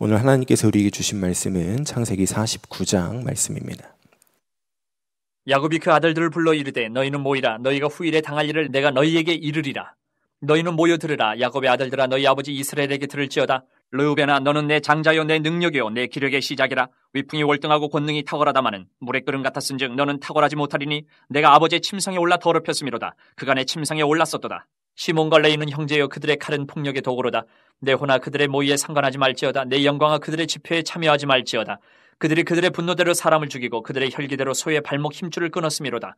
오늘 하나님께서 우리에게 주신 말씀은 창세기 49장 말씀입니다. 야곱이 그 아들들을 불러 이르되 너희는 모이라. 너희가 후일에 당할 일을 내가 너희에게 이르리라. 너희는 모여 들으라. 야곱의 아들들아 너희 아버지 이스라엘에게 들을지어다. 르우벤아 너는 내 장자요 내 능력이요 내 기력의 시작이라. 위풍이 월등하고 권능이 탁월하다마는 물의 끓음 같았은즉 너는 탁월하지 못하리니 내가 아버지의 침상에 올라 더럽혔음이로다. 그가 내 침상에 올랐었도다. 시몬과 레이는 형제여 그들의 칼은 폭력의 도구로다. 내 혼아 그들의 모의에 상관하지 말지어다. 내 영광아 그들의 집회에 참여하지 말지어다. 그들이 그들의 분노대로 사람을 죽이고 그들의 혈기대로 소의 발목 힘줄을 끊었음이로다.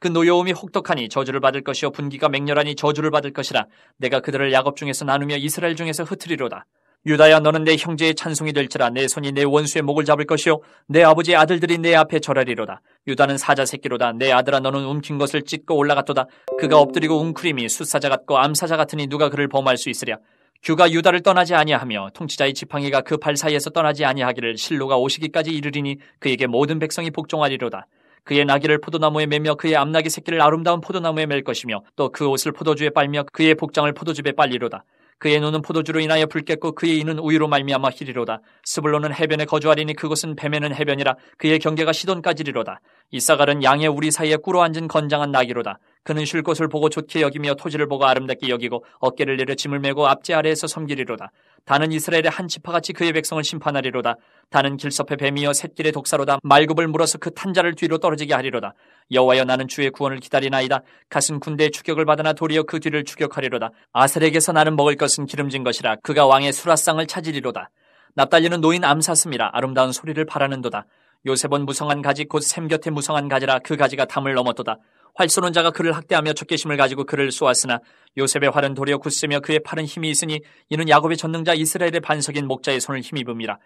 그 노여움이 혹독하니 저주를 받을 것이요 분기가 맹렬하니 저주를 받을 것이라. 내가 그들을 야곱 중에서 나누며 이스라엘 중에서 흩으리로다. 유다야 너는 내 형제의 찬송이 될지라. 내 손이 내 원수의 목을 잡을 것이요 내 아버지의 아들들이 내 앞에 절하리로다. 유다는 사자 새끼로다. 내 아들아 너는 움킨 것을 찢고 올라갔도다. 그가 엎드리고 웅크림이 숫사자 같고 암사자 같으니 누가 그를 범할 수 있으랴. 규가 유다를 떠나지 아니하며 통치자의 지팡이가 그 발 사이에서 떠나지 아니하기를 실로가 오시기까지 이르리니 그에게 모든 백성이 복종하리로다. 그의 나귀를 포도나무에 매며 그의 암나귀 새끼를 아름다운 포도나무에 맬 것이며 또 그 옷을 포도주에 빨며 그의 복장을 포도즙에 빨리로다. 그의 눈은 포도주로 인하여 붉겠고 그의 이는 우유로 말미암아 희리로다. 스불론은 해변에 거주하리니 그곳은 뱀에는 해변이라. 그의 경계가 시돈까지리로다. 이사갈은 양의 우리 사이에 꿇어 앉은 건장한 나귀로다. 그는 쉴 곳을 보고 좋게 여기며 토지를 보고 아름답게 여기고 어깨를 내려 짐을 메고 앞지 아래에서 섬기리로다. 단은 이스라엘의 한 지파같이 그의 백성을 심판하리로다. 단은 길섭의 뱀이여 샛길의 독사로다. 말굽을 물어서 그 탄자를 뒤로 떨어지게 하리로다. 여호와여 나는 주의 구원을 기다리나이다. 갓은 군대의 추격을 받으나 도리어 그 뒤를 추격하리로다. 아셀에게서 나는 먹을 것은 기름진 것이라. 그가 왕의 수라상을 찾으리로다. 납달리는 노인 암사슴이라. 아름다운 소리를 바라는도다. 요셉은 무성한 가지 곧 샘 곁에 무성한 가지라. 그 가지가 담을 넘었도다. 활 쏘는 자가 그를 학대하며 쫓기심을 가지고 그를 쏘았으나 요셉의 활은 도리어 굳으며 그의 팔은 힘이 있으니 이는 야곱의 전능자 이스라엘의 반석인 목자의 손을 힘입음이라.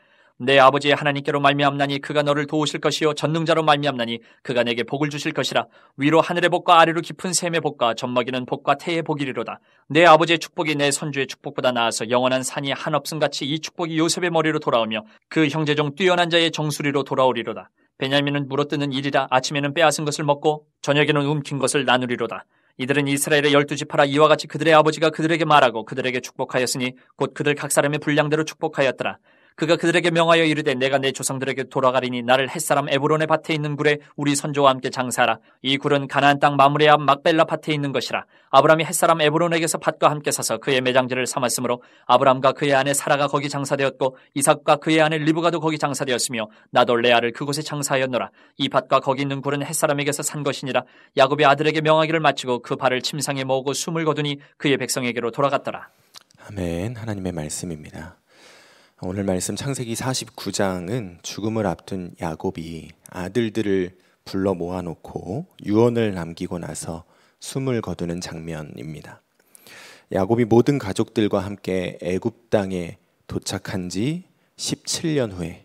내 아버지의 하나님께로 말미암나니 그가 너를 도우실 것이요 전능자로 말미암나니 그가 내게 복을 주실 것이라. 위로 하늘의 복과 아래로 깊은 샘의 복과 젖먹이는 복과 태의 복이리로다. 내 아버지의 축복이 내 선주의 축복보다 나아서 영원한 산이 한없음같이 이 축복이 요셉의 머리로 돌아오며 그 형제 중 뛰어난 자의 정수리로 돌아오리로다. 베냐민은 물어뜯는 일이라. 아침에는 빼앗은 것을 먹고 저녁에는 움킨 것을 나누리로다. 이들은 이스라엘의 12지파라. 이와 같이 그들의 아버지가 그들에게 말하고 그들에게 축복하였으니 곧 그들 각 사람의 분량대로 축복하였더라. 그가 그들에게 명하여 이르되 내가 내 조상들에게 돌아가리니 나를 햇사람 에브론의 밭에 있는 굴에 우리 선조와 함께 장사하라. 이 굴은 가나안 땅 마므레 앞 막벨라 밭에 있는 것이라. 아브람이 햇사람 에브론에게서 밭과 함께 사서 그의 매장지를 삼았으므로 아브람과 그의 아내 사라가 거기 장사되었고 이삭과 그의 아내 리브가도 거기 장사되었으며 나도 레아를 그곳에 장사하였노라. 이 밭과 거기 있는 굴은 햇사람에게서 산 것이니라. 야곱의 아들에게 명하기를 마치고 그 발을 침상에 모으고 숨을 거두니 그의 백성에게로 돌아갔더라. 아멘. 하나님의 말씀입니다. 오늘 말씀 창세기 49장은 죽음을 앞둔 야곱이 아들들을 불러 모아놓고 유언을 남기고 나서 숨을 거두는 장면입니다. 야곱이 모든 가족들과 함께 애굽 땅에 도착한 지 17년 후에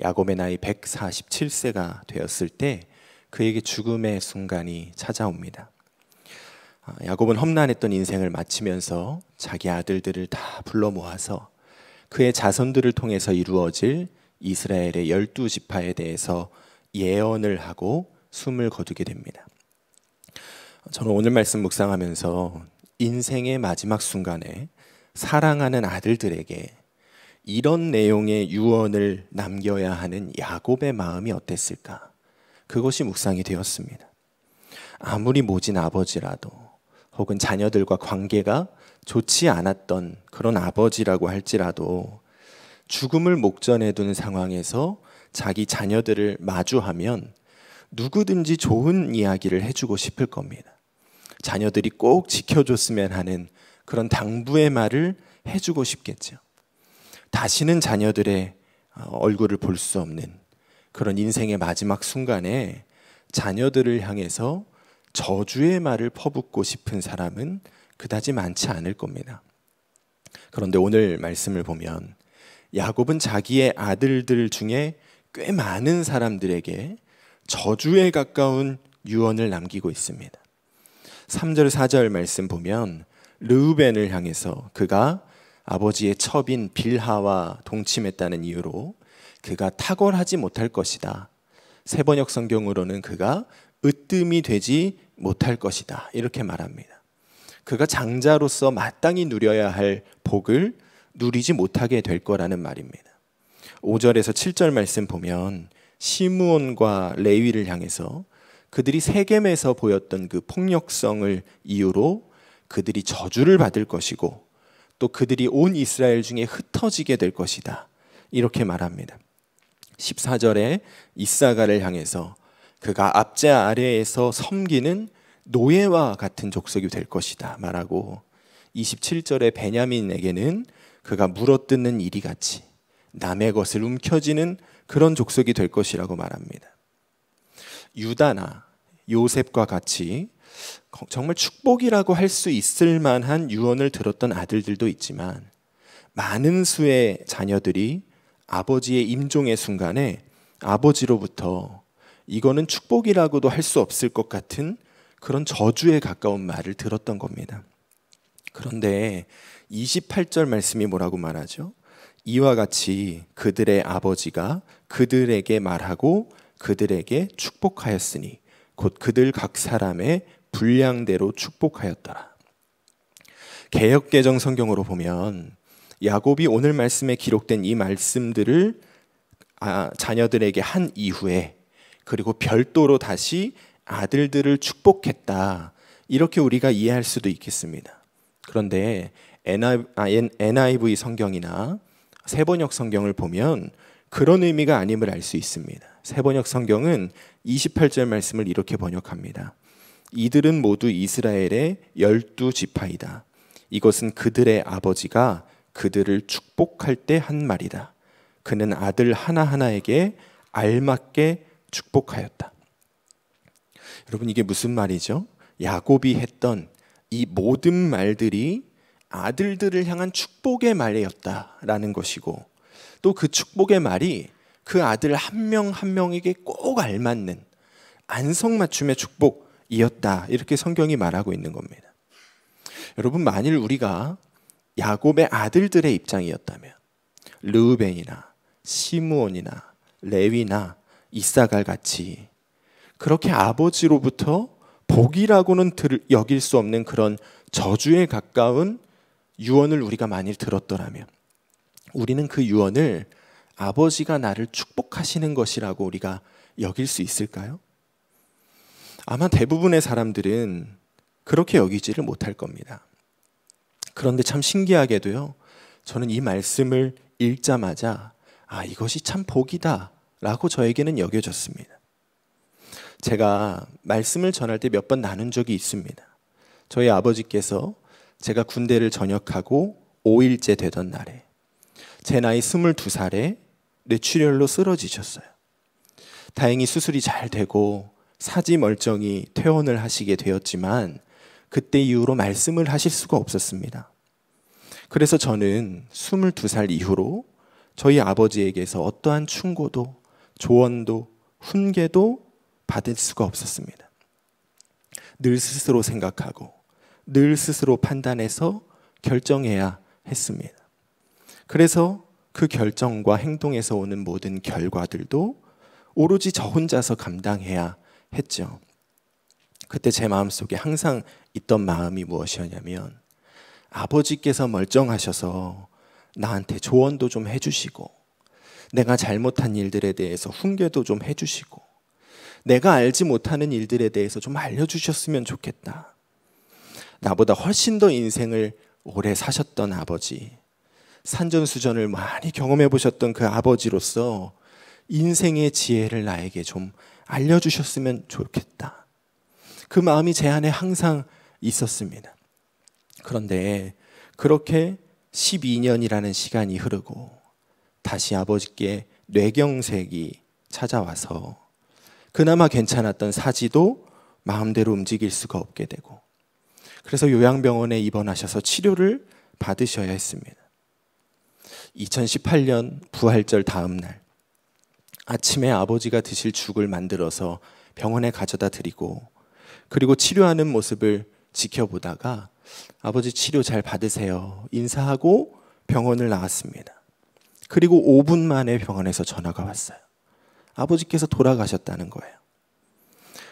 야곱의 나이 147세가 되었을 때 그에게 죽음의 순간이 찾아옵니다. 야곱은 험난했던 인생을 마치면서 자기 아들들을 다 불러 모아서 그의 자손들을 통해서 이루어질 이스라엘의 12지파에 대해서 예언을 하고 숨을 거두게 됩니다. 저는 오늘 말씀 묵상하면서 인생의 마지막 순간에 사랑하는 아들들에게 이런 내용의 유언을 남겨야 하는 야곱의 마음이 어땠을까? 그것이 묵상이 되었습니다. 아무리 모진 아버지라도 혹은 자녀들과 관계가 좋지 않았던 그런 아버지라고 할지라도 죽음을 목전에 둔 상황에서 자기 자녀들을 마주하면 누구든지 좋은 이야기를 해주고 싶을 겁니다. 자녀들이 꼭 지켜줬으면 하는 그런 당부의 말을 해주고 싶겠죠. 다시는 자녀들의 얼굴을 볼 수 없는 그런 인생의 마지막 순간에 자녀들을 향해서 저주의 말을 퍼붓고 싶은 사람은 그다지 많지 않을 겁니다. 그런데 오늘 말씀을 보면 야곱은 자기의 아들들 중에 꽤 많은 사람들에게 저주에 가까운 유언을 남기고 있습니다. 3절 4절 말씀 보면 르우벤을 향해서 그가 아버지의 첩인 빌하와 동침했다는 이유로 그가 탁월하지 못할 것이다. 세번역 성경으로는 그가 으뜸이 되지 못할 것이다. 이렇게 말합니다. 그가 장자로서 마땅히 누려야 할 복을 누리지 못하게 될 거라는 말입니다. 5절에서 7절 말씀 보면 시므온과 레위를 향해서 그들이 세겜에서 보였던 그 폭력성을 이유로 그들이 저주를 받을 것이고 또 그들이 온 이스라엘 중에 흩어지게 될 것이다 이렇게 말합니다. 14절에 이사가를 향해서 그가 압제 아래에서 섬기는 노예와 같은 족속이 될 것이다 말하고 27절에 베냐민에게는 그가 물어뜯는 이리같이 남의 것을 움켜쥐는 그런 족속이 될 것이라고 말합니다. 유다나 요셉과 같이 정말 축복이라고 할 수 있을 만한 유언을 들었던 아들들도 있지만 많은 수의 자녀들이 아버지의 임종의 순간에 아버지로부터 이거는 축복이라고도 할 수 없을 것 같은 그런 저주에 가까운 말을 들었던 겁니다. 그런데 28절 말씀이 뭐라고 말하죠? 이와 같이 그들의 아버지가 그들에게 말하고 그들에게 축복하였으니 곧 그들 각 사람의 분량대로 축복하였더라. 개역개정 성경으로 보면 야곱이 오늘 말씀에 기록된 이 말씀들을 자녀들에게 한 이후에 그리고 별도로 다시 아들들을 축복했다 이렇게 우리가 이해할 수도 있겠습니다. 그런데 NIV 성경이나 세번역 성경을 보면 그런 의미가 아님을 알 수 있습니다. 세번역 성경은 28절 말씀을 이렇게 번역합니다. 이들은 모두 이스라엘의 12지파이다. 이것은 그들의 아버지가 그들을 축복할 때 한 말이다. 그는 아들 하나하나에게 알맞게 축복하였다. 여러분 이게 무슨 말이죠? 야곱이 했던 이 모든 말들이 아들들을 향한 축복의 말이었다라는 것이고 또 그 축복의 말이 그 아들 한 명 한 명에게 꼭 알맞는 안성맞춤의 축복이었다 이렇게 성경이 말하고 있는 겁니다. 여러분 만일 우리가 야곱의 아들들의 입장이었다면 르우벤이나 시므온이나 레위나 이사갈 같이 그렇게 아버지로부터 복이라고는 여길 수 없는 그런 저주에 가까운 유언을 우리가 많이 들었더라면 우리는 그 유언을 아버지가 나를 축복하시는 것이라고 우리가 여길 수 있을까요? 아마 대부분의 사람들은 그렇게 여기지를 못할 겁니다. 그런데 참 신기하게도요. 저는 이 말씀을 읽자마자 아 이것이 참 복이다 라고 저에게는 여겨졌습니다. 제가 말씀을 전할 때 몇 번 나눈 적이 있습니다. 저희 아버지께서 제가 군대를 전역하고 5일째 되던 날에 제 나이 22살에 뇌출혈로 쓰러지셨어요. 다행히 수술이 잘 되고 사지멀쩡히 퇴원을 하시게 되었지만 그때 이후로 말씀을 하실 수가 없었습니다. 그래서 저는 22살 이후로 저희 아버지에게서 어떠한 충고도 조언도 훈계도 받을 수가 없었습니다. 늘 스스로 생각하고 늘 스스로 판단해서 결정해야 했습니다. 그래서 그 결정과 행동에서 오는 모든 결과들도 오로지 저 혼자서 감당해야 했죠. 그때 제 마음속에 항상 있던 마음이 무엇이었냐면 아버지께서 멀쩡하셔서 나한테 조언도 좀 해주시고 내가 잘못한 일들에 대해서 훈계도 좀 해주시고 내가 알지 못하는 일들에 대해서 좀 알려주셨으면 좋겠다. 나보다 훨씬 더 인생을 오래 사셨던 아버지, 산전수전을 많이 경험해 보셨던 그 아버지로서 인생의 지혜를 나에게 좀 알려주셨으면 좋겠다. 그 마음이 제 안에 항상 있었습니다. 그런데 그렇게 12년이라는 시간이 흐르고 다시 아버지께 뇌경색이 찾아와서 그나마 괜찮았던 사지도 마음대로 움직일 수가 없게 되고 그래서 요양병원에 입원하셔서 치료를 받으셔야 했습니다. 2018년 부활절 다음 날 아침에 아버지가 드실 죽을 만들어서 병원에 가져다 드리고 그리고 치료하는 모습을 지켜보다가 아버지 치료 잘 받으세요 인사하고 병원을 나왔습니다. 그리고 5분 만에 병원에서 전화가 왔어요. 아버지께서 돌아가셨다는 거예요.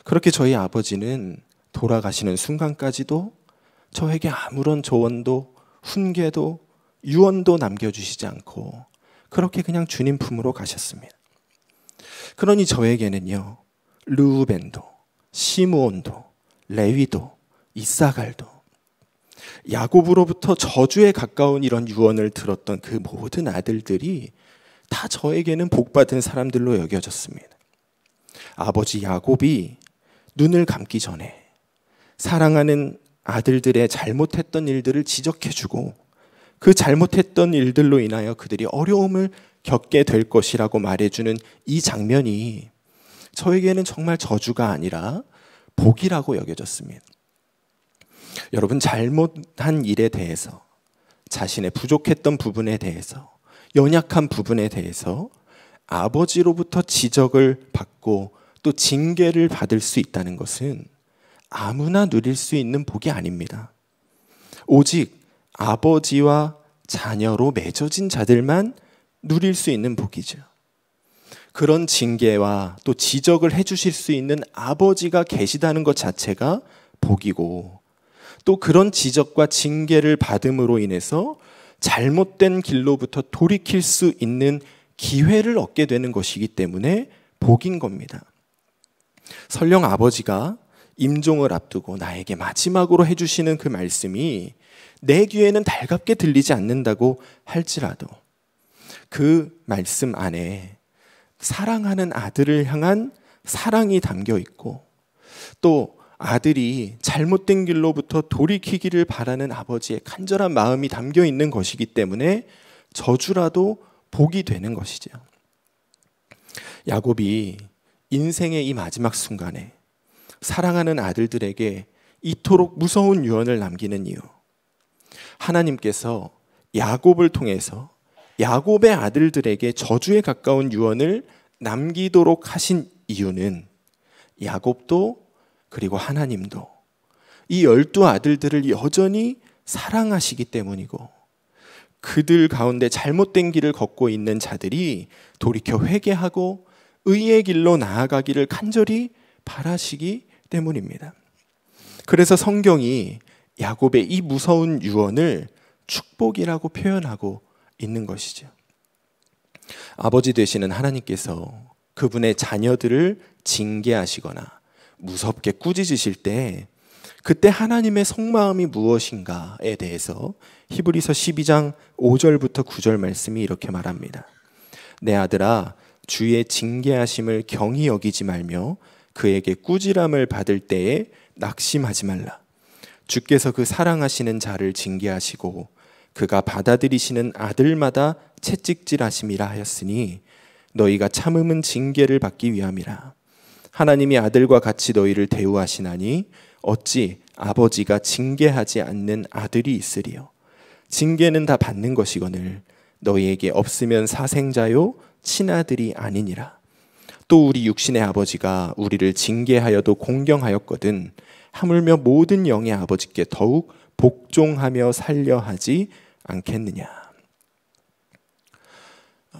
그렇게 저희 아버지는 돌아가시는 순간까지도 저에게 아무런 조언도 훈계도 유언도 남겨주시지 않고 그렇게 그냥 주님 품으로 가셨습니다. 그러니 저에게는요, 르우벤도, 시므온도, 레위도, 이사갈도, 야곱으로부터 저주에 가까운 이런 유언을 들었던 그 모든 아들들이 다 저에게는 복받은 사람들로 여겨졌습니다. 아버지 야곱이 눈을 감기 전에 사랑하는 아들들의 잘못했던 일들을 지적해주고 그 잘못했던 일들로 인하여 그들이 어려움을 겪게 될 것이라고 말해주는 이 장면이 저에게는 정말 저주가 아니라 복이라고 여겨졌습니다. 여러분, 잘못한 일에 대해서, 자신의 부족했던 부분에 대해서, 연약한 부분에 대해서 아버지로부터 지적을 받고 또 징계를 받을 수 있다는 것은 아무나 누릴 수 있는 복이 아닙니다. 오직 아버지와 자녀로 맺어진 자들만 누릴 수 있는 복이죠. 그런 징계와 또 지적을 해주실 수 있는 아버지가 계시다는 것 자체가 복이고, 또 그런 지적과 징계를 받음으로 인해서 잘못된 길로부터 돌이킬 수 있는 기회를 얻게 되는 것이기 때문에 복인 겁니다. 설령 아버지가 임종을 앞두고 나에게 마지막으로 해주시는 그 말씀이 내 귀에는 달갑게 들리지 않는다고 할지라도 그 말씀 안에 사랑하는 아들을 향한 사랑이 담겨 있고, 또 아들이 잘못된 길로부터 돌이키기를 바라는 아버지의 간절한 마음이 담겨 있는 것이기 때문에 저주라도 복이 되는 것이죠. 야곱이 인생의 이 마지막 순간에 사랑하는 아들들에게 이토록 무서운 유언을 남기는 이유, 하나님께서 야곱을 통해서 야곱의 아들들에게 저주에 가까운 유언을 남기도록 하신 이유는 야곱도 그리고 하나님도 이 12 아들들을 여전히 사랑하시기 때문이고, 그들 가운데 잘못된 길을 걷고 있는 자들이 돌이켜 회개하고 의의 길로 나아가기를 간절히 바라시기 때문입니다. 그래서 성경이 야곱의 이 무서운 유언을 축복이라고 표현하고 있는 것이죠. 아버지 되시는 하나님께서 그분의 자녀들을 징계하시거나 무섭게 꾸짖으실 때, 그때 하나님의 속마음이 무엇인가에 대해서 히브리서 12장 5절부터 9절 말씀이 이렇게 말합니다. 내 아들아, 주의 징계하심을 경히 여기지 말며 그에게 꾸지람을 받을 때에 낙심하지 말라. 주께서 그 사랑하시는 자를 징계하시고 그가 받아들이시는 아들마다 채찍질하심이라 하였으니 너희가 참음은 징계를 받기 위함이라. 하나님이 아들과 같이 너희를 대우하시나니 어찌 아버지가 징계하지 않는 아들이 있으리요. 징계는 다 받는 것이거늘 너희에게 없으면 사생자요 친아들이 아니니라. 또 우리 육신의 아버지가 우리를 징계하여도 공경하였거든 하물며 모든 영의 아버지께 더욱 복종하며 살려 하지 않겠느냐.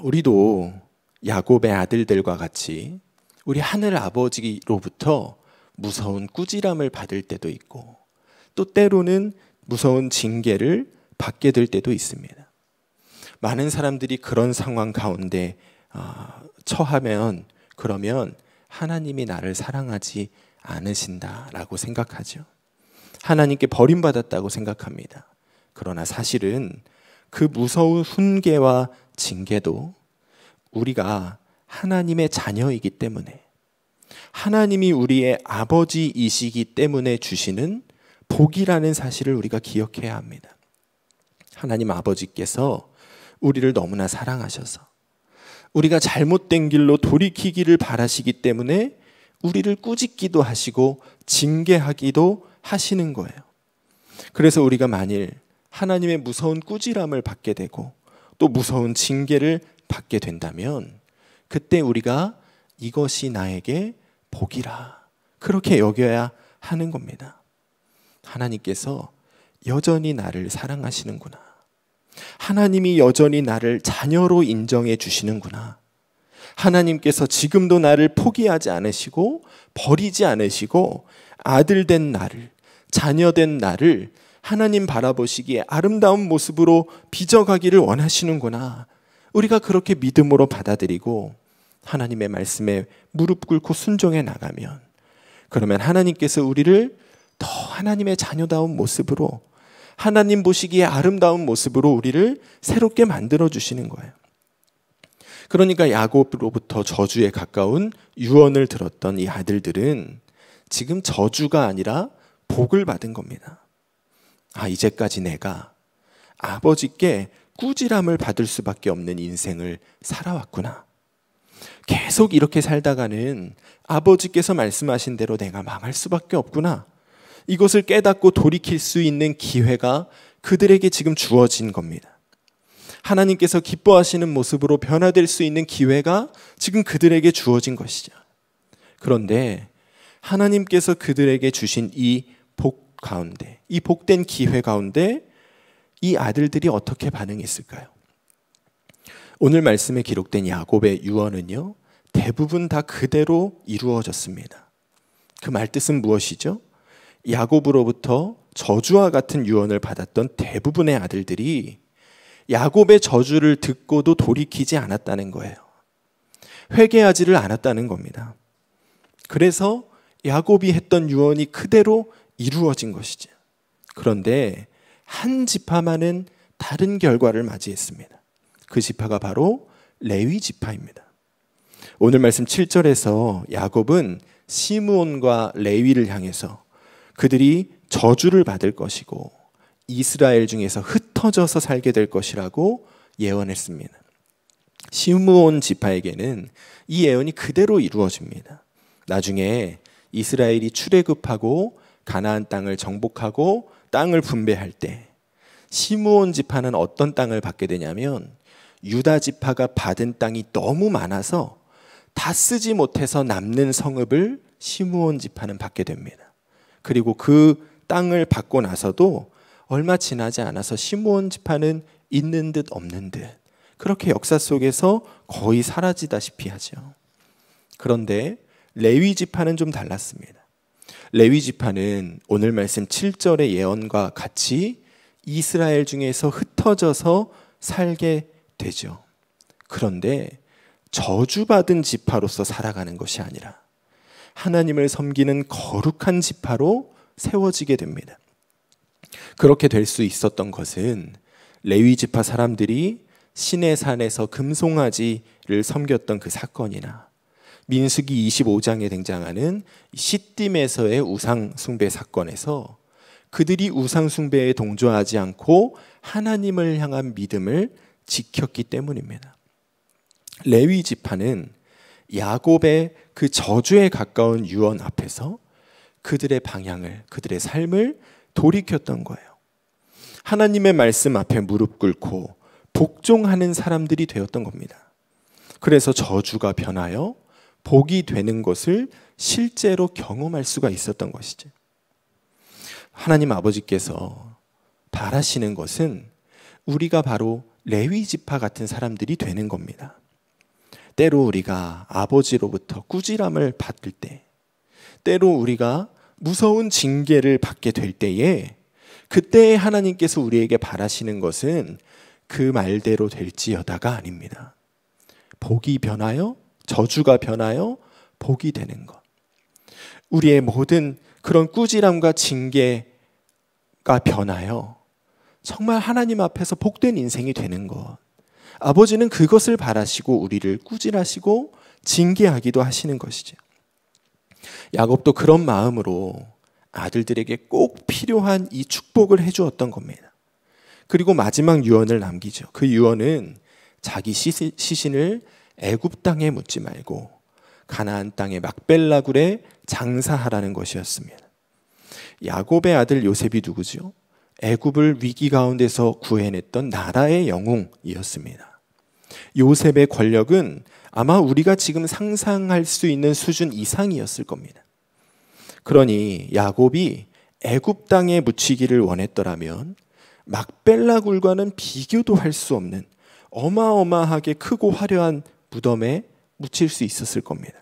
우리도 야곱의 아들들과 같이 우리 하늘 아버지로부터 무서운 꾸지람을 받을 때도 있고, 또 때로는 무서운 징계를 받게 될 때도 있습니다. 많은 사람들이 그런 상황 가운데 처하면, 그러면 하나님이 나를 사랑하지 않으신다라고 생각하죠. 하나님께 버림받았다고 생각합니다. 그러나 사실은 그 무서운 훈계와 징계도 우리가 하나님의 자녀이기 때문에, 하나님이 우리의 아버지이시기 때문에 주시는 복이라는 사실을 우리가 기억해야 합니다. 하나님 아버지께서 우리를 너무나 사랑하셔서 우리가 잘못된 길로 돌이키기를 바라시기 때문에 우리를 꾸짖기도 하시고 징계하기도 하시는 거예요. 그래서 우리가 만일 하나님의 무서운 꾸지람을 받게 되고 또 무서운 징계를 받게 된다면, 그때 우리가 이것이 나에게 복이라 그렇게 여겨야 하는 겁니다. 하나님께서 여전히 나를 사랑하시는구나. 하나님이 여전히 나를 자녀로 인정해 주시는구나. 하나님께서 지금도 나를 포기하지 않으시고 버리지 않으시고 아들된 나를, 자녀된 나를 하나님 바라보시기에 아름다운 모습으로 빚어가기를 원하시는구나. 우리가 그렇게 믿음으로 받아들이고 하나님의 말씀에 무릎 꿇고 순종해 나가면, 그러면 하나님께서 우리를 더 하나님의 자녀다운 모습으로, 하나님 보시기에 아름다운 모습으로 우리를 새롭게 만들어주시는 거예요. 그러니까 야곱으로부터 저주에 가까운 유언을 들었던 이 아들들은 지금 저주가 아니라 복을 받은 겁니다. 아, 이제까지 내가 아버지께 꾸지람을 받을 수밖에 없는 인생을 살아왔구나. 계속 이렇게 살다가는 아버지께서 말씀하신 대로 내가 망할 수밖에 없구나. 이것을 깨닫고 돌이킬 수 있는 기회가 그들에게 지금 주어진 겁니다. 하나님께서 기뻐하시는 모습으로 변화될 수 있는 기회가 지금 그들에게 주어진 것이죠. 그런데 하나님께서 그들에게 주신 이 복 가운데, 이 복된 기회 가운데 이 아들들이 어떻게 반응했을까요? 오늘 말씀에 기록된 야곱의 유언은요, 대부분 다 그대로 이루어졌습니다. 그 말뜻은 무엇이죠? 야곱으로부터 저주와 같은 유언을 받았던 대부분의 아들들이 야곱의 저주를 듣고도 돌이키지 않았다는 거예요. 회개하지를 않았다는 겁니다. 그래서 야곱이 했던 유언이 그대로 이루어진 것이죠. 그런데 한 지파만은 다른 결과를 맞이했습니다. 그 지파가 바로 레위 지파입니다. 오늘 말씀 7절에서 야곱은 시므온과 레위를 향해서 그들이 저주를 받을 것이고 이스라엘 중에서 흩어져서 살게 될 것이라고 예언했습니다. 시므온 지파에게는 이 예언이 그대로 이루어집니다. 나중에 이스라엘이 출애굽하고 가나안 땅을 정복하고 땅을 분배할 때 시므온 지파는 어떤 땅을 받게 되냐면, 유다 지파가 받은 땅이 너무 많아서 다 쓰지 못해서 남는 성읍을 시므온 지파는 받게 됩니다. 그리고 그 땅을 받고 나서도 얼마 지나지 않아서 시므온 지파는 있는 듯 없는 듯 그렇게 역사 속에서 거의 사라지다시피 하죠. 그런데 레위 지파는 좀 달랐습니다. 레위 지파는 오늘 말씀 7절의 예언과 같이 이스라엘 중에서 흩어져서 살게 되죠. 그런데 저주받은 지파로서 살아가는 것이 아니라 하나님을 섬기는 거룩한 지파로 세워지게 됩니다. 그렇게 될 수 있었던 것은 레위 지파 사람들이 시내산에서 금송아지를 섬겼던 그 사건이나 민수기 25장에 등장하는 시딤에서의 우상 숭배 사건에서 그들이 우상 숭배에 동조하지 않고 하나님을 향한 믿음을 지켰기 때문입니다. 레위 지파는 야곱의 그 저주에 가까운 유언 앞에서 그들의 방향을, 그들의 삶을 돌이켰던 거예요. 하나님의 말씀 앞에 무릎 꿇고 복종하는 사람들이 되었던 겁니다. 그래서 저주가 변하여 복이 되는 것을 실제로 경험할 수가 있었던 것이죠. 하나님 아버지께서 바라시는 것은 우리가 바로 레위 지파 같은 사람들이 되는 겁니다. 때로 우리가 아버지로부터 꾸지람을 받을 때, 때로 우리가 무서운 징계를 받게 될 때에, 그때 하나님께서 우리에게 바라시는 것은 그 말대로 될지여다가 아닙니다. 복이 변하여, 저주가 변하여 복이 되는 것. 우리의 모든 그런 꾸지람과 징계가 변하여 정말 하나님 앞에서 복된 인생이 되는 것. 아버지는 그것을 바라시고 우리를 꾸질하시고 징계하기도 하시는 것이죠. 야곱도 그런 마음으로 아들들에게 꼭 필요한 이 축복을 해주었던 겁니다. 그리고 마지막 유언을 남기죠. 그 유언은 자기 시신을 애굽 땅에 묻지 말고 가나안 땅의 막벨라 굴에 장사하라는 것이었습니다. 야곱의 아들 요셉이 누구죠? 애굽을 위기 가운데서 구해냈던 나라의 영웅이었습니다. 요셉의 권력은 아마 우리가 지금 상상할 수 있는 수준 이상이었을 겁니다. 그러니 야곱이 애굽 땅에 묻히기를 원했더라면 막벨라 굴과는 비교도 할 수 없는 어마어마하게 크고 화려한 무덤에 묻힐 수 있었을 겁니다.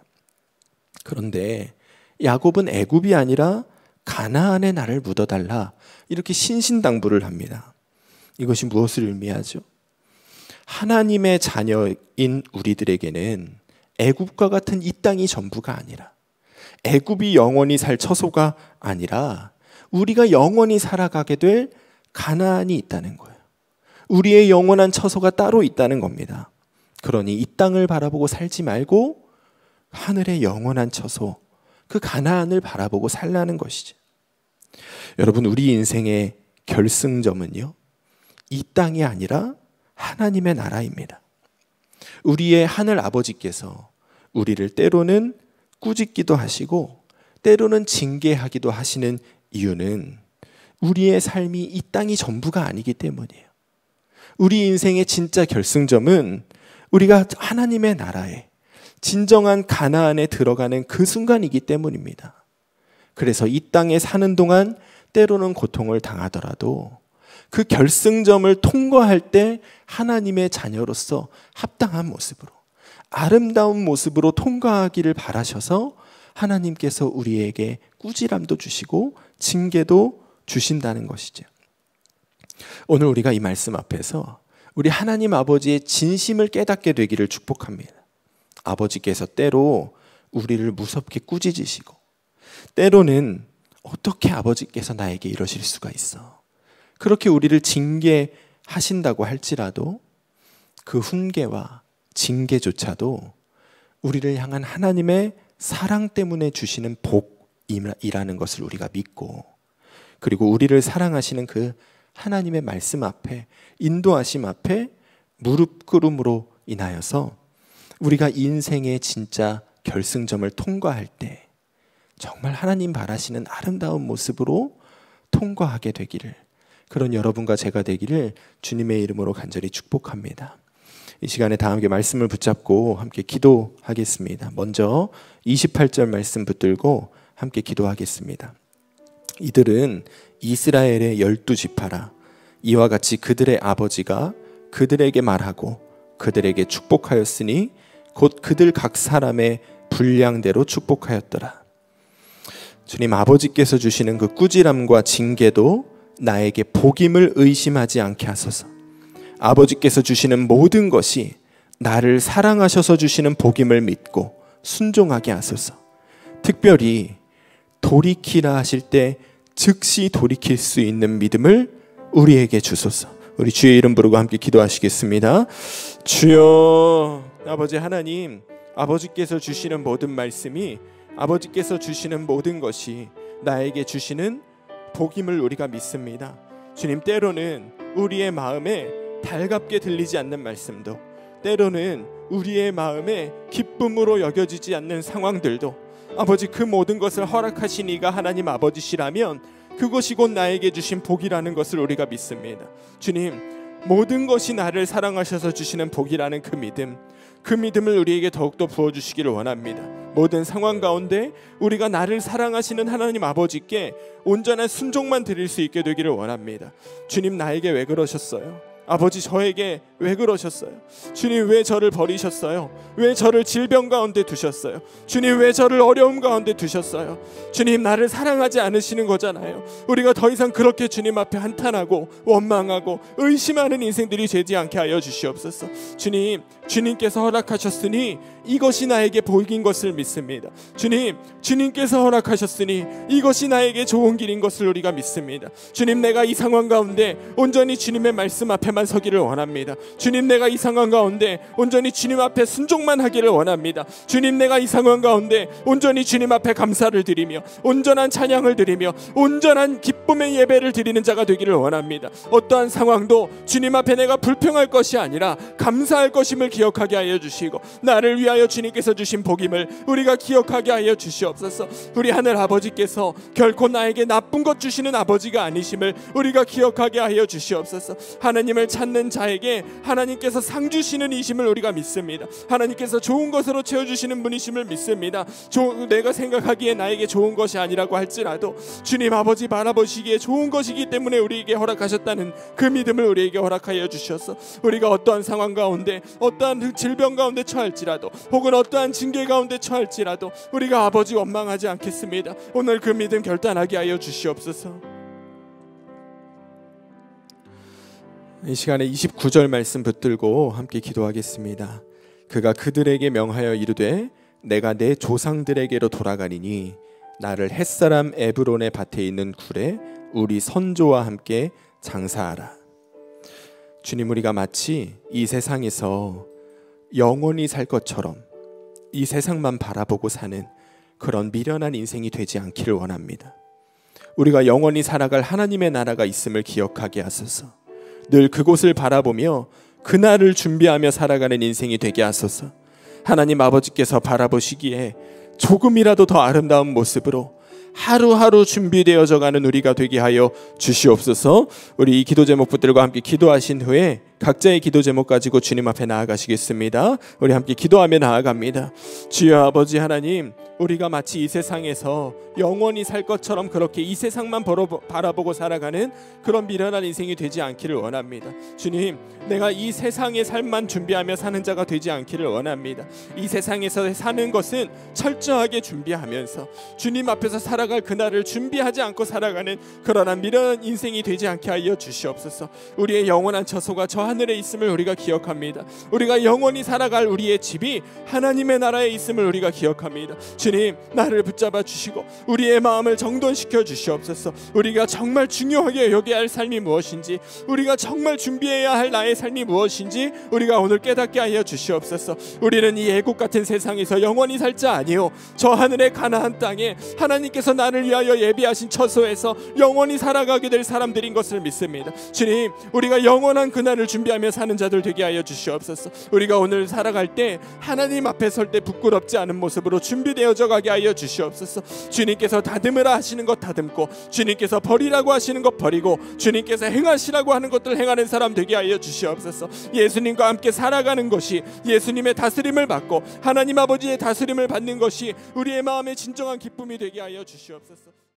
그런데 야곱은 애굽이 아니라 가나안의 나를 묻어달라, 이렇게 신신당부를 합니다. 이것이 무엇을 의미하죠? 하나님의 자녀인 우리들에게는 애굽과 같은 이 땅이 전부가 아니라, 애굽이 영원히 살 처소가 아니라 우리가 영원히 살아가게 될 가나안이 있다는 거예요. 우리의 영원한 처소가 따로 있다는 겁니다. 그러니 이 땅을 바라보고 살지 말고 하늘의 영원한 처소, 그 가나안을 바라보고 살라는 것이죠. 여러분, 우리 인생의 결승점은요, 이 땅이 아니라 하나님의 나라입니다. 우리의 하늘 아버지께서 우리를 때로는 꾸짖기도 하시고 때로는 징계하기도 하시는 이유는 우리의 삶이 이 땅이 전부가 아니기 때문이에요. 우리 인생의 진짜 결승점은 우리가 하나님의 나라에, 진정한 가나안에 들어가는 그 순간이기 때문입니다. 그래서 이 땅에 사는 동안 때로는 고통을 당하더라도 그 결승점을 통과할 때 하나님의 자녀로서 합당한 모습으로, 아름다운 모습으로 통과하기를 바라셔서 하나님께서 우리에게 꾸지람도 주시고 징계도 주신다는 것이죠. 오늘 우리가 이 말씀 앞에서 우리 하나님 아버지의 진심을 깨닫게 되기를 축복합니다. 아버지께서 때로 우리를 무섭게 꾸짖으시고 때로는 어떻게 아버지께서 나에게 이러실 수가 있어, 그렇게 우리를 징계하신다고 할지라도 그 훈계와 징계조차도 우리를 향한 하나님의 사랑 때문에 주시는 복이라는 것을 우리가 믿고, 그리고 우리를 사랑하시는 그 하나님의 말씀 앞에, 인도하심 앞에 무릎 꿇음으로 인하여서 우리가 인생의 진짜 결승점을 통과할 때 정말 하나님 바라시는 아름다운 모습으로 통과하게 되기를, 그런 여러분과 제가 되기를 주님의 이름으로 간절히 축복합니다. 이 시간에 다 함께 말씀을 붙잡고 함께 기도하겠습니다. 먼저 28절 말씀 붙들고 함께 기도하겠습니다. 이들은 이스라엘의 12지파라. 이와 같이 그들의 아버지가 그들에게 말하고 그들에게 축복하였으니 곧 그들 각 사람의 분량대로 축복하였더라. 주님, 아버지께서 주시는 그 꾸지람과 징계도 나에게 복임을 의심하지 않게 하소서. 아버지께서 주시는 모든 것이 나를 사랑하셔서 주시는 복임을 믿고 순종하게 하소서. 특별히 돌이키라 하실 때 즉시 돌이킬 수 있는 믿음을 우리에게 주소서. 우리 주의 이름 부르고 함께 기도하시겠습니다. 주여, 아버지 하나님, 아버지께서 주시는 모든 말씀이, 아버지께서 주시는 모든 것이 나에게 주시는 복임을 우리가 믿습니다. 주님, 때로는 우리의 마음에 달갑게 들리지 않는 말씀도, 때로는 우리의 마음에 기쁨으로 여겨지지 않는 상황들도, 아버지, 그 모든 것을 허락하신 이가 하나님 아버지시라면 그것이 곧 나에게 주신 복이라는 것을 우리가 믿습니다. 주님, 모든 것이 나를 사랑하셔서 주시는 복이라는 그 믿음, 그 믿음을 우리에게 더욱더 부어주시기를 원합니다. 모든 상황 가운데 우리가 나를 사랑하시는 하나님 아버지께 온전한 순종만 드릴 수 있게 되기를 원합니다. 주님, 나에게 왜 그러셨어요? 아버지, 저에게 왜 그러셨어요? 주님, 왜 저를 버리셨어요? 왜 저를 질병 가운데 두셨어요? 주님, 왜 저를 어려움 가운데 두셨어요? 주님, 나를 사랑하지 않으시는 거잖아요. 우리가 더 이상 그렇게 주님 앞에 한탄하고 원망하고 의심하는 인생들이 되지 않게 하여 주시옵소서. 주님, 주님께서 허락하셨으니 이것이 나에게 복인 것을 믿습니다. 주님, 주님께서 허락하셨으니 이것이 나에게 좋은 길인 것을 우리가 믿습니다. 주님, 내가 이 상황 가운데 온전히 주님의 말씀 앞에 만 서기를 원합니다. 주님, 내가 이 상황 가운데 온전히 주님 앞에 순종만 하기를 원합니다. 주님, 내가 이 상황 가운데 온전히 주님 앞에 감사를 드리며 온전한 찬양을 드리며 온전한 기쁨의 예배를 드리는 자가 되기를 원합니다. 어떠한 상황도 주님 앞에 내가 불평할 것이 아니라 감사할 것임을 기억하게 하여 주시고, 나를 위하여 주님께서 주신 복임을 우리가 기억하게 하여 주시옵소서. 우리 하늘 아버지께서 결코 나에게 나쁜 것 주시는 아버지가 아니심을 우리가 기억하게 하여 주시옵소서. 하나님을 찾는 자에게 하나님께서 상 주시는 이심을 우리가 믿습니다. 하나님께서 좋은 것으로 채워주시는 분이심을 믿습니다. 내가 생각하기에 나에게 좋은 것이 아니라고 할지라도 주님, 아버지 바라보시기에 좋은 것이기 때문에 우리에게 허락하셨다는 그 믿음을 우리에게 허락하여 주셔서, 우리가 어떠한 상황 가운데, 어떠한 질병 가운데 처할지라도, 혹은 어떠한 징계 가운데 처할지라도 우리가 아버지 원망하지 않겠습니다. 오늘 그 믿음 결단하게 하여 주시옵소서. 이 시간에 29절 말씀 붙들고 함께 기도하겠습니다. 그가 그들에게 명하여 이르되 내가 내 조상들에게로 돌아가리니 나를 햇사람 에브론의 밭에 있는 굴에 우리 선조와 함께 장사하라. 주님, 우리가 마치 이 세상에서 영원히 살 것처럼 이 세상만 바라보고 사는 그런 미련한 인생이 되지 않기를 원합니다. 우리가 영원히 살아갈 하나님의 나라가 있음을 기억하게 하소서. 늘 그곳을 바라보며 그날을 준비하며 살아가는 인생이 되게 하소서. 하나님 아버지께서 바라보시기에 조금이라도 더 아름다운 모습으로 하루하루 준비되어져가는 우리가 되게 하여 주시옵소서. 우리 이 기도 제목 붙들고 함께 기도하신 후에 각자의 기도 제목 가지고 주님 앞에 나아가시겠습니다. 우리 함께 기도하며 나아갑니다. 주여 아버지 하나님, 우리가 마치 이 세상에서 영원히 살 것처럼 그렇게 이 세상만 바라보고 살아가는 그런 미련한 인생이 되지 않기를 원합니다. 주님, 내가 이 세상의 삶만 준비하며 사는 자가 되지 않기를 원합니다. 이 세상에서 사는 것은 철저하게 준비하면서 주님 앞에서 살아갈 그날을 준비하지 않고 살아가는 그러한 미련한 인생이 되지 않게 하여 주시옵소서. 우리의 영원한 처소가 저 하늘에 있음을 우리가 기억합니다. 우리가 영원히 살아갈 우리의 집이 하나님의 나라에 있음을 우리가 기억합니다. 주님, 나를 붙잡아 주시고 우리의 마음을 정돈시켜 주시옵소서. 우리가 정말 중요하게 여겨야 할 삶이 무엇인지, 우리가 정말 준비해야 할 나의 삶이 무엇인지 우리가 오늘 깨닫게 하여 주시옵소서. 우리는 이 애국 같은 세상에서 영원히 살 자 아니오 저 하늘의 가나안 땅에 하나님께서 나를 위하여 예비하신 처소에서 영원히 살아가게 될 사람들인 것을 믿습니다. 주님, 우리가 영원한 그날을 준비하며 사는 자들 되게 하여 주시옵소서. 우리가 오늘 살아갈 때 하나님 앞에 설 때 부끄럽지 않은 모습으로 준비되어져 가게 하여 주시옵소서. 주님께서 다듬으라 하시는 것 다듬고, 주님께서 버리라고 하시는 것 버리고, 주님께서 행하시라고 하는 것들 행하는 사람 되게 하여 주시옵소서. 예수님과 함께 살아가는 것이 예수님의 다스림을 받고 하나님 아버지의 다스림을 받는 것이 우리의 마음의 진정한 기쁨이 되게 하여 주시옵소서.